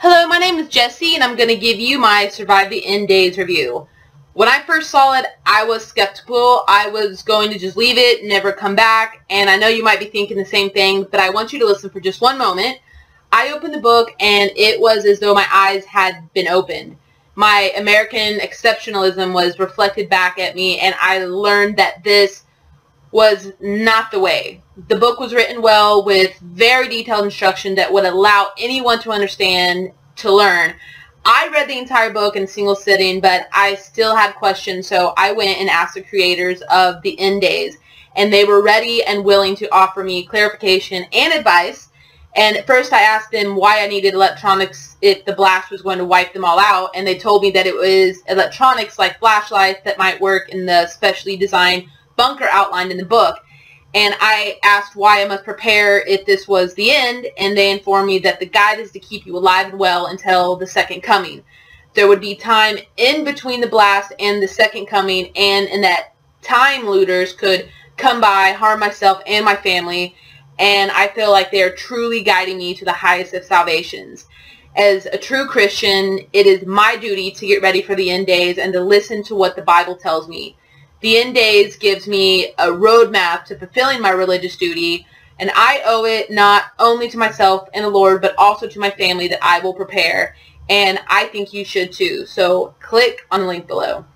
Hello, my name is Jessie, and I'm going to give you my Survive the End Days review. When I first saw it, I was skeptical. I was going to just leave it, never come back, and I know you might be thinking the same thing, but I want you to listen for just one moment. I opened the book, and it was as though my eyes had been opened. My American exceptionalism was reflected back at me, and I learned that this was not the way. The book was written well with very detailed instruction that would allow anyone to understand, to learn. I read the entire book in a single sitting, but I still had questions, so I went and asked the creators of the End Days, and they were ready and willing to offer me clarification and advice. And at first I asked them why I needed electronics if the blast was going to wipe them all out, and they told me that it was electronics like flashlights that might work in the specially designed bunker outlined in the book. And I asked why I must prepare if this was the end, and they informed me that the guide is to keep you alive and well until the second coming. There would be time in between the blast and the second coming, and in that time looters could come by, harm myself and my family, and I feel like they are truly guiding me to the highest of salvations. As a true Christian, it is my duty to get ready for the end days and to listen to what the Bible tells me. The End Days gives me a roadmap to fulfilling my religious duty, and I owe it not only to myself and the Lord, but also to my family that I will prepare, and I think you should too. So click on the link below.